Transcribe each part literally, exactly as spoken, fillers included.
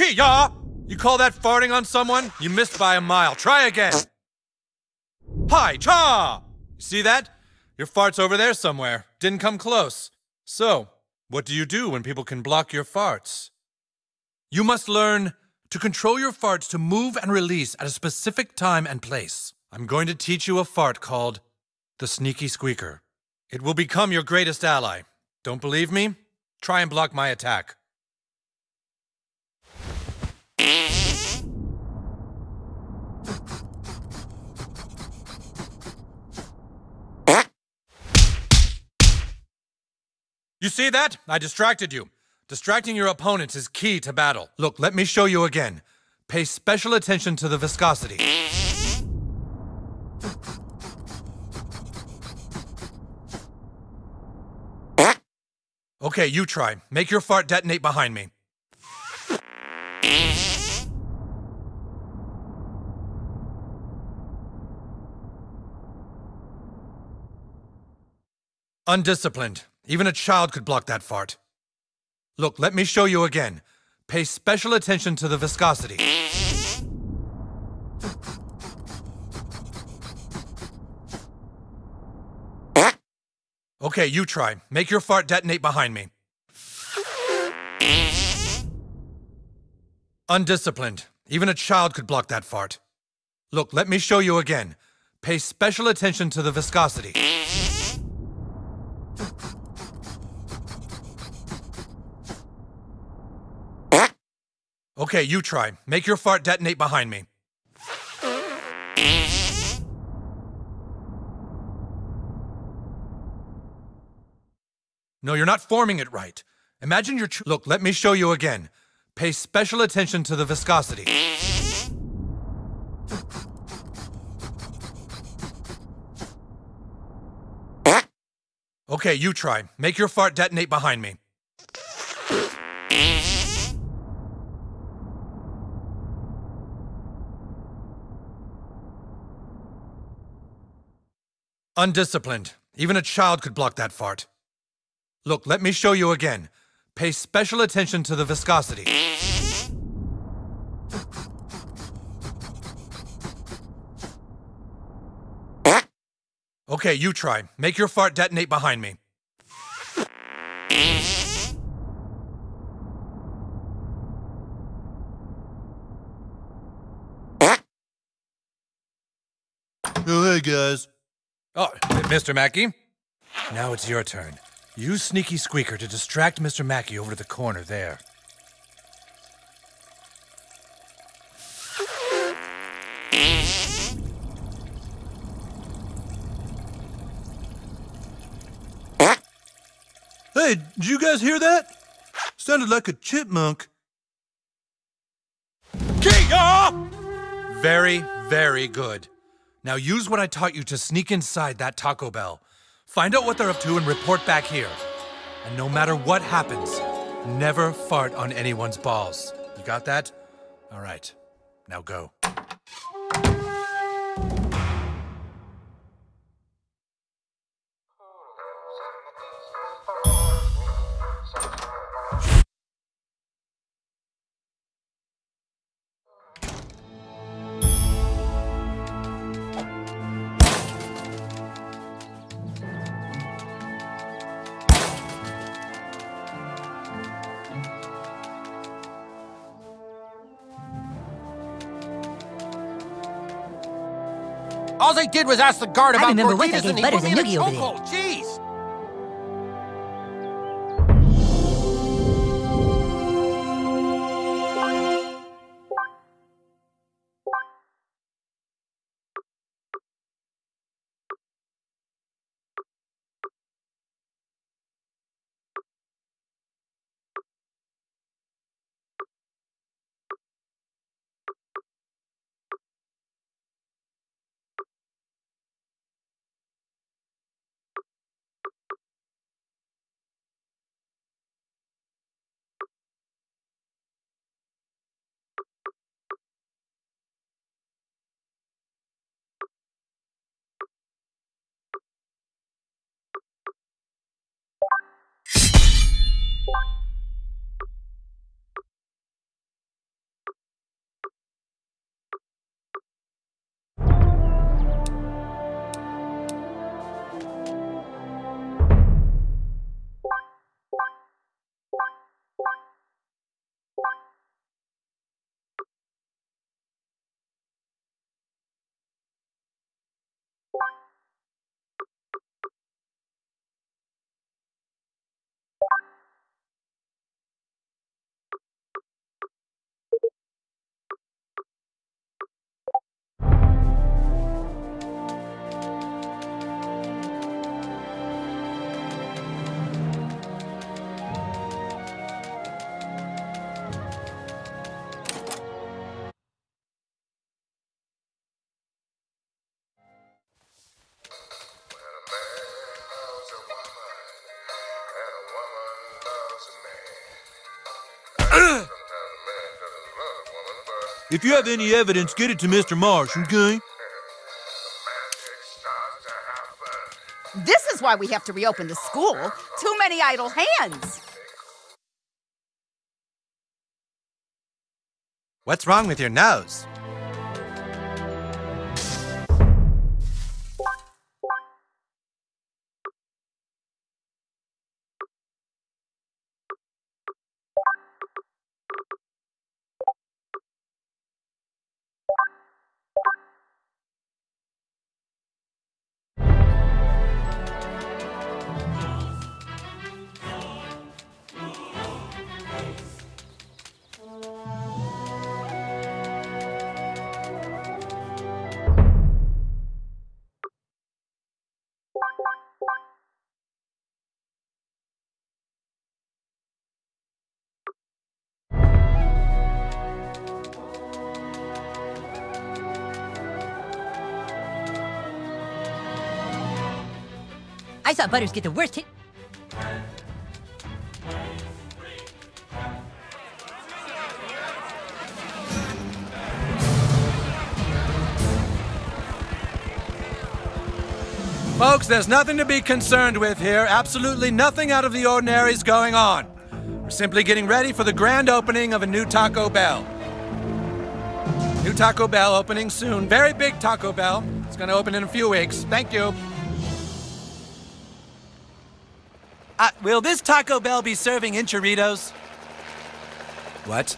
key, y'all! You call that farting on someone? You missed by a mile. Try again. Hi, cha! You see that? Your fart's over there somewhere. Didn't come close. So, what do you do when people can block your farts? You must learn to control your farts to move and release at a specific time and place. I'm going to teach you a fart called the Sneaky Squeaker. It will become your greatest ally. Don't believe me? Try and block my attack. You see that? I distracted you. Distracting your opponents is key to battle. Look, let me show you again. Pay special attention to the viscosity. Okay, you try. Make your fart detonate behind me. Undisciplined. Even a child could block that fart. Look, let me show you again. Pay special attention to the viscosity. Okay, you try. Make your fart detonate behind me. Undisciplined. Even a child could block that fart. Look, let me show you again. Pay special attention to the viscosity. Okay, you try. Make your fart detonate behind me. No, you're not forming it right. Imagine your ch- Look, let me show you again. Pay special attention to the viscosity. Okay, you try. Make your fart detonate behind me. Undisciplined. Even a child could block that fart. Look, let me show you again. Pay special attention to the viscosity. Okay, you try. Make your fart detonate behind me. Oh, hey, guys. Oh, Mister Mackey? Now it's your turn. Use Sneaky Squeaker to distract Mister Mackey over to the corner there. Hey, did you guys hear that? Sounded like a chipmunk. Kia! Very, very good. Now use what I taught you to sneak inside that Taco Bell. Find out what they're up to and report back here. And no matter what happens, never fart on anyone's balls. You got that? All right, now go. All they did was ask the guard about Gorditas, I remember, and he put me in a chokehold. Jeez! If you have any evidence, get it to Mister Marsh, okay? This is why we have to reopen the school. Too many idle hands. What's wrong with your nose? I saw Butters get the worst hit. Folks, there's nothing to be concerned with here. Absolutely nothing out of the ordinary is going on. We're simply getting ready for the grand opening of a new Taco Bell. New Taco Bell opening soon. Very big Taco Bell. It's going to open in a few weeks. Thank you. Uh, will this Taco Bell be serving enchiritos? What?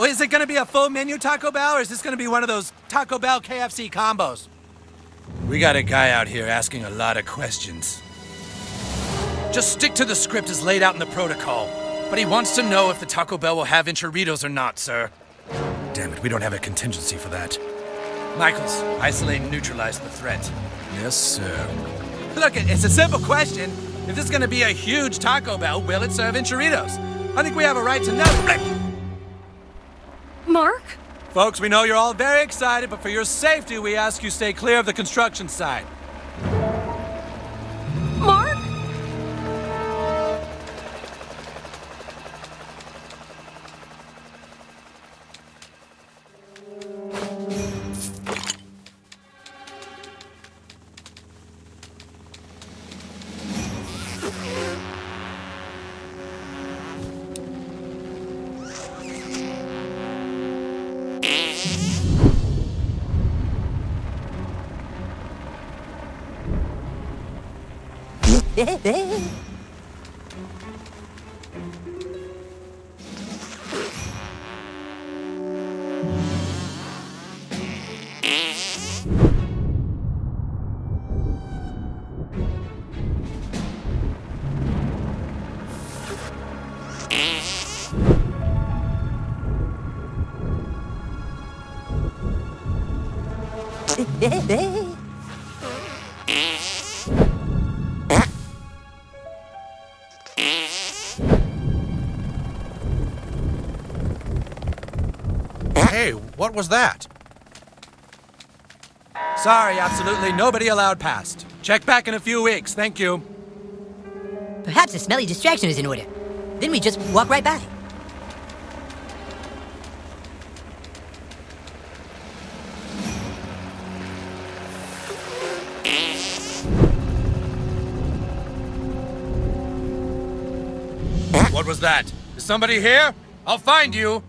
Is it going to be a full menu Taco Bell, or is this going to be one of those Taco Bell K F C combos? We got a guy out here asking a lot of questions. Just stick to the script as laid out in the protocol. But he wants to know if the Taco Bell will have enchiritos or not, sir. Damn it, we don't have a contingency for that. Michaels, isolate and neutralize the threat. Yes, sir. Look, it's a simple question. If this is gonna be a huge Taco Bell, will it serve enchiritos? I think we have a right to know. Mark? Folks, we know you're all very excited, but for your safety, we ask you stay clear of the construction site. Mark? Hey, what was that? Sorry, absolutely nobody allowed past. Check back in a few weeks, thank you. Perhaps a smelly distraction is in order. Then we just walk right by. What was that? Is somebody here? I'll find you!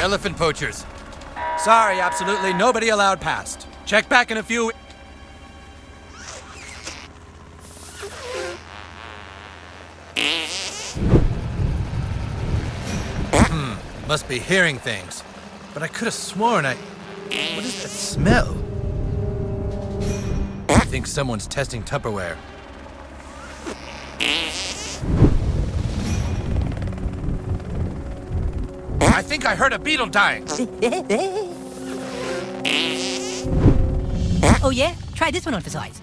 Elephant poachers. Sorry, absolutely nobody allowed past. Check back in a few... Hmm, must be hearing things. But I could have sworn I... What is that smell? I think someone's testing Tupperware. I think I heard a beetle dying. Oh yeah? Try this one on for size.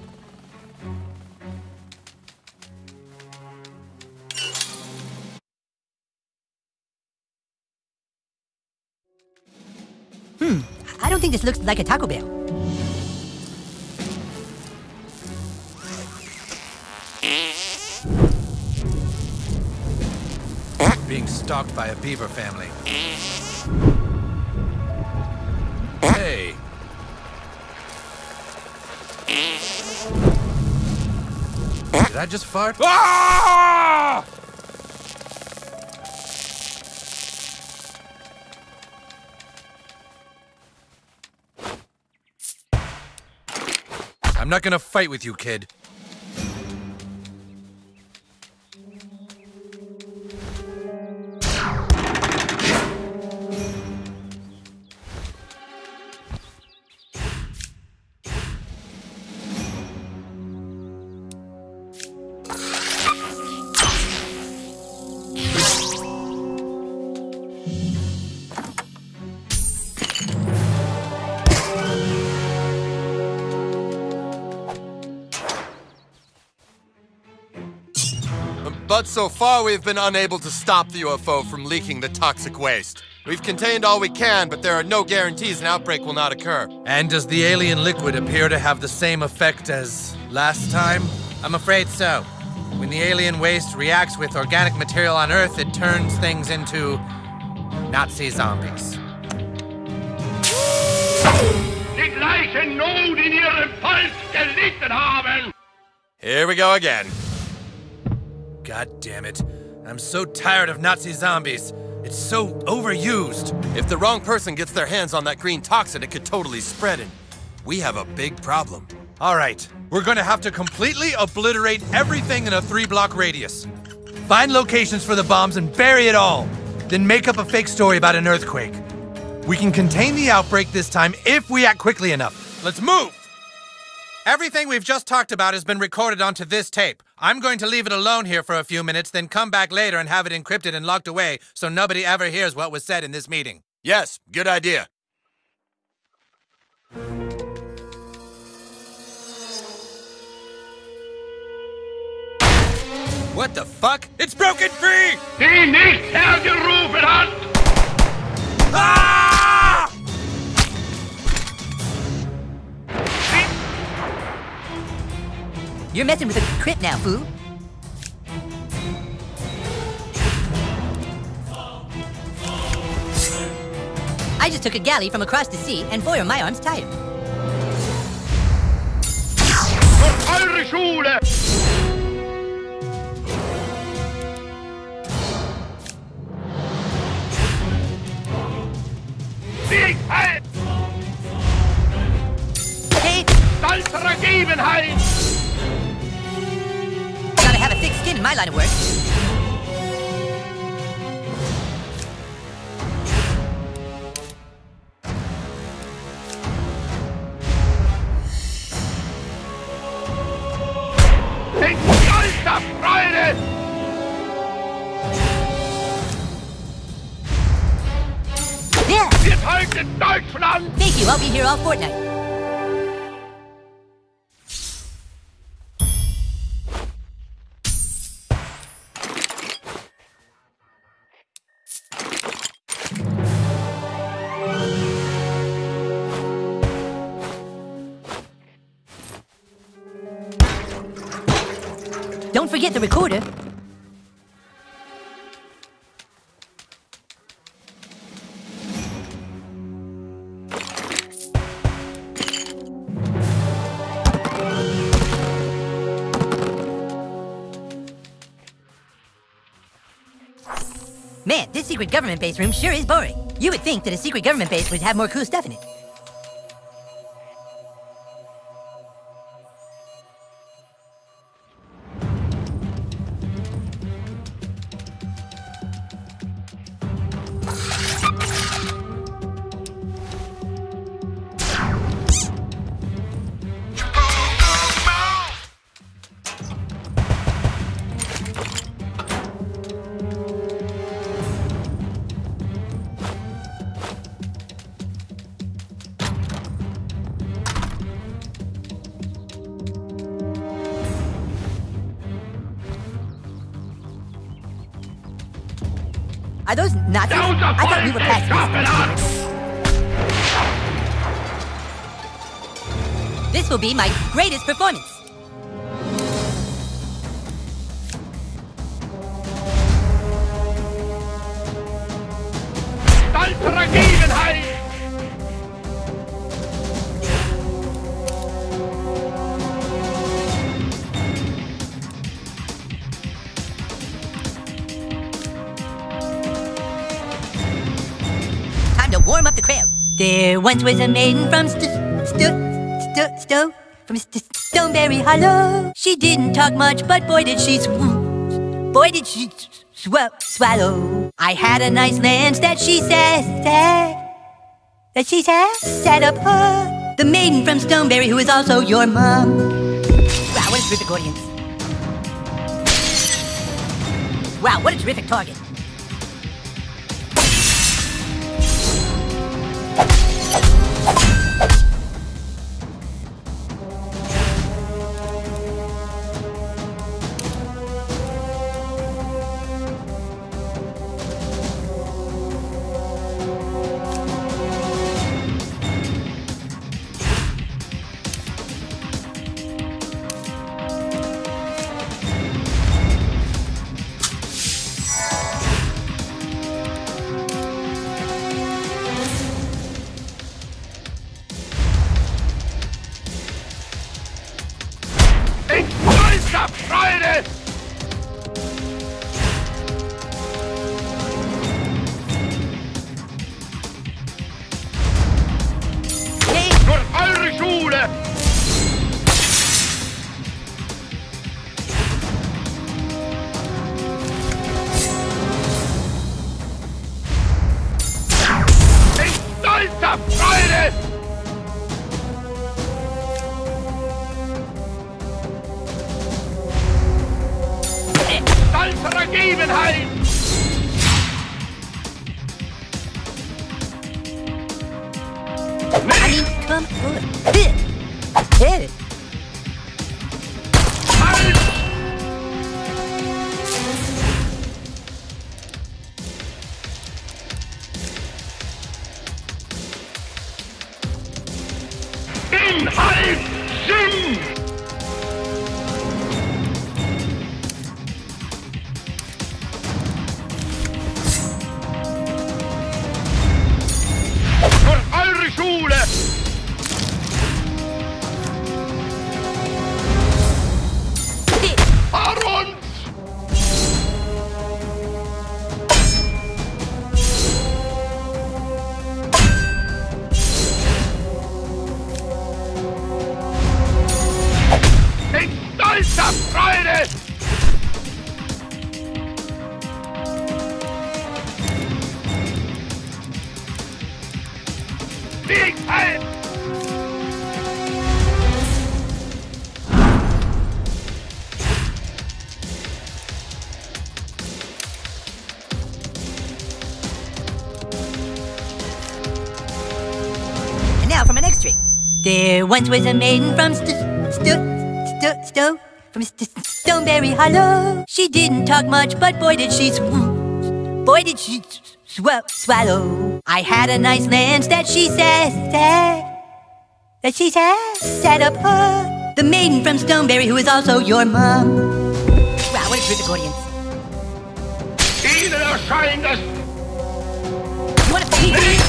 Hmm, I don't think this looks like a Taco Bell. Being stalked by a beaver family. Hey! Did I just fart? Ah! I'm not gonna fight with you, kid. But so far, we've been unable to stop the U F O from leaking the toxic waste. We've contained all we can, but there are no guarantees an outbreak will not occur. And does the alien liquid appear to have the same effect as last time? I'm afraid so. When the alien waste reacts with organic material on Earth, it turns things into Nazi zombies. Die gleiche Not in ihrem Volk gelitten haben! Here we go again. God damn it. I'm so tired of Nazi zombies. It's so overused. If the wrong person gets their hands on that green toxin, it could totally spread and we have a big problem. All right, we're gonna have to completely obliterate everything in a three-block radius. Find locations for the bombs and bury it all. Then make up a fake story about an earthquake. We can contain the outbreak this time if we act quickly enough. Let's move! Everything we've just talked about has been recorded onto this tape. I'm going to leave it alone here for a few minutes, then come back later and have it encrypted and locked away so nobody ever hears what was said in this meeting. Yes, good idea. What the fuck? It's broken free! Die nicht hergerufen hat! Ah! You're messing with a crit now, fool. I just took a galley from across the sea, and boy, are my arms tired. Hey! I have a thick skin in my line of work. Yeah. Thank you, I'll be here all fortnight. Don't forget the recorder. Man, this secret government base room sure is boring. You would think that a secret government base would have more cool stuff in it. Are those Nazis? I thought we were past this. This will be my greatest performance. Warm up the crowd. There once was a maiden from st st st st from st Stoneberry Hollow. She didn't talk much, but boy did she swoop. Boy did she sw swallow. I had a nice glance that she said that she said set up her. The maiden from Stoneberry who is also your mom. Wow, what a terrific audience! Wow, what a terrific target! There once was a maiden from st st st st from st Stoneberry Hollow. She didn't talk much, but boy did she swoop. Boy did she sw swallow. I had a nice glance that she said that she said set up her. The maiden from Stoneberry who is also your mom. Wow, what a terrific audience! You want to see?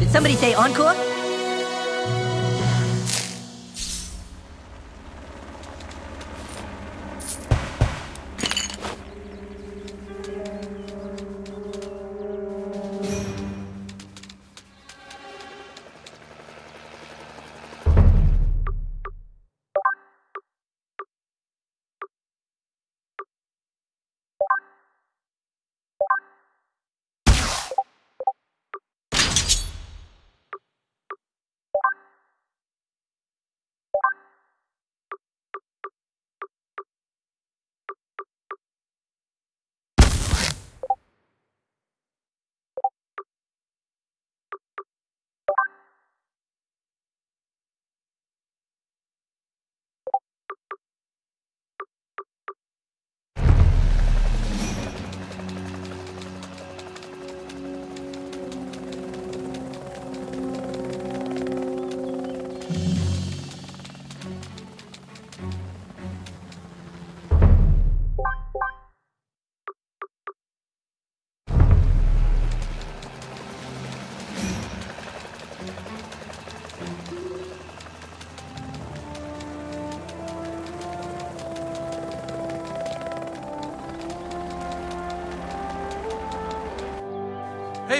Did somebody say encore?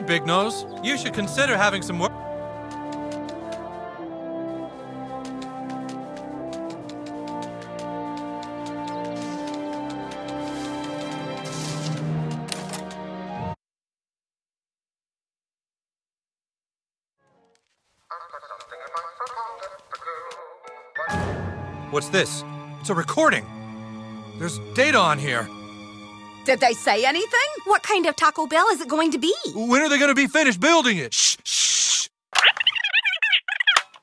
Hey, Big Nose, you should consider having some work. What's this? It's a recording. There's data on here. Did they say anything? What kind of Taco Bell is it going to be? When are they going to be finished building it? Shh, shh.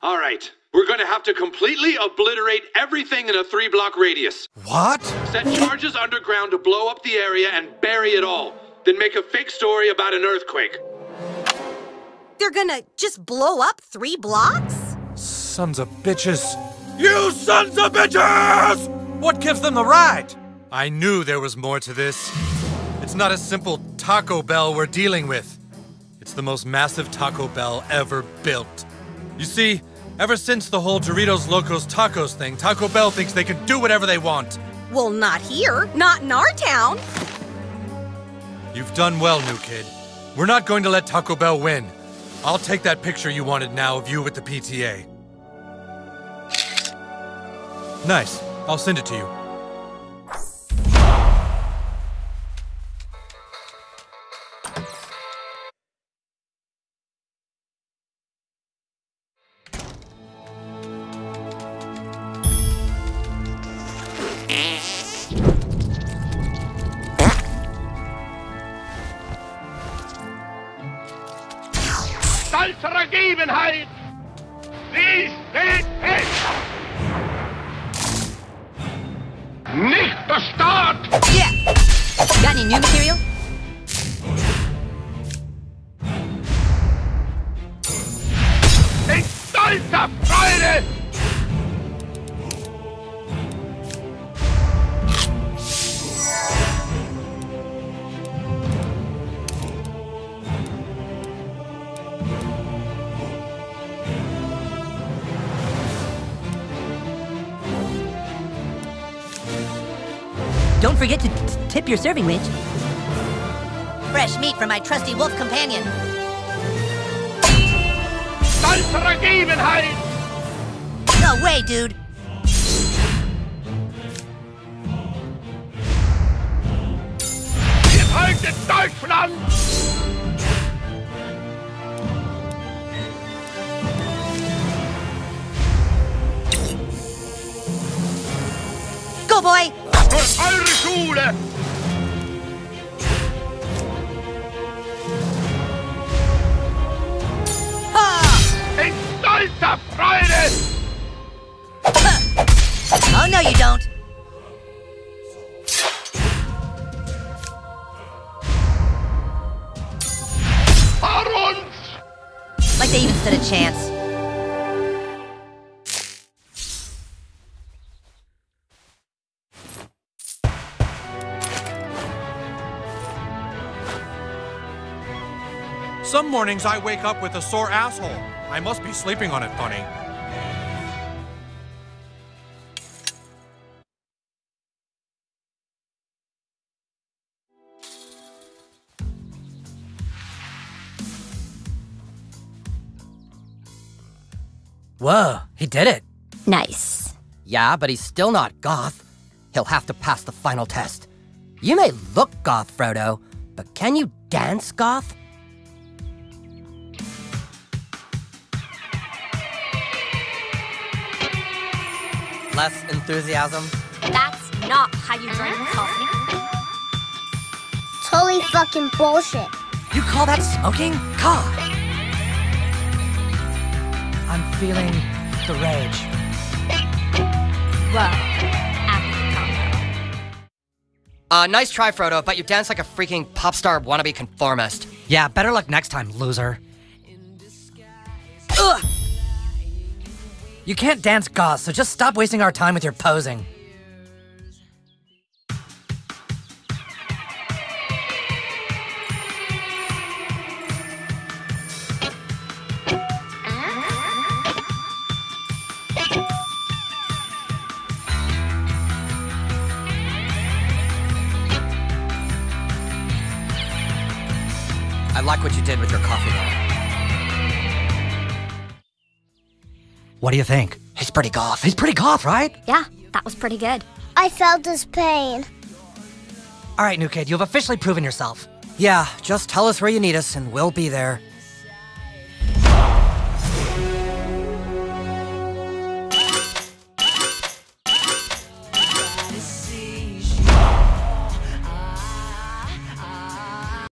All right. We're going to have to completely obliterate everything in a three-block radius. What? Set charges underground to blow up the area and bury it all. Then make a fake story about an earthquake. They're going to just blow up three blocks? Sons of bitches. You sons of bitches! What gives them the right? I knew there was more to this. It's not a simple Taco Bell we're dealing with. It's the most massive Taco Bell ever built. You see, ever since the whole Doritos Locos Tacos thing, Taco Bell thinks they can do whatever they want. Well, not here. Not in our town. You've done well, new kid. We're not going to let Taco Bell win. I'll take that picture you wanted now of you with the P T A. Nice. I'll send it to you. Don't forget to tip your serving wench. Fresh meat from my trusty wolf companion. No way, dude. Go, boy. Oh, no, you don't. Like they even stood a chance. Some mornings I wake up with a sore asshole. I must be sleeping on it funny. Whoa, he did it. Nice. Yeah, but he's still not goth. He'll have to pass the final test. You may look goth, Frodo, but can you dance goth? Less enthusiasm. That's not how you drink coffee. Totally fucking bullshit. You call that smoking? God. I'm feeling the rage. Whoa. Uh, nice try, Frodo, but you danced like a freaking pop star wannabe conformist. Yeah, better luck next time, loser. Ugh! You can't dance goth, so just stop wasting our time with your posing. I like what you did with your coffee there. What do you think? He's pretty goth. He's pretty goth, right? Yeah, that was pretty good. I felt his pain. All right, new kid, you've officially proven yourself. Yeah, just tell us where you need us and we'll be there.